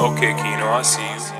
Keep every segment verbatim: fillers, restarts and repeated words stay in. Okay, Kino, I see you.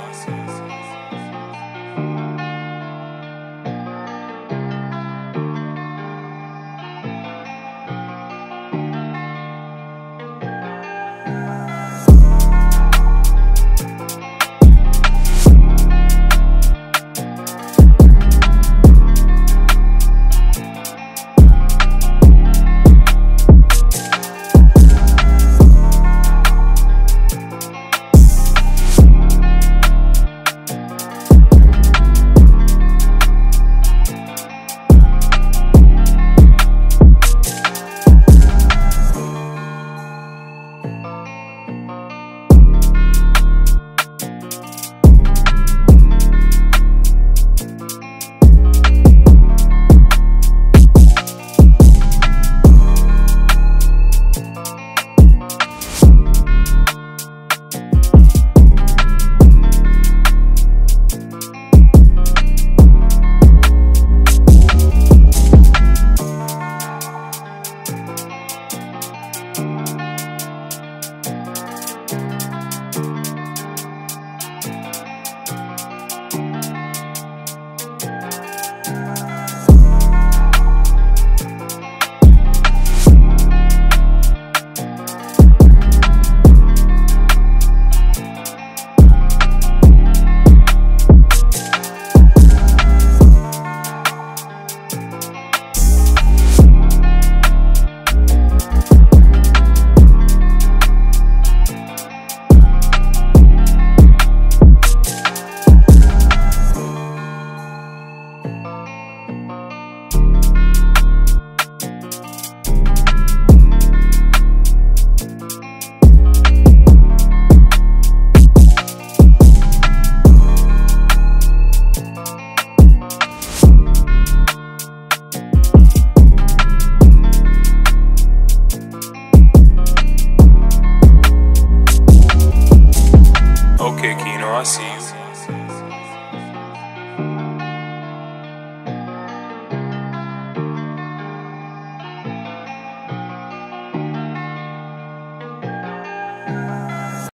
I see.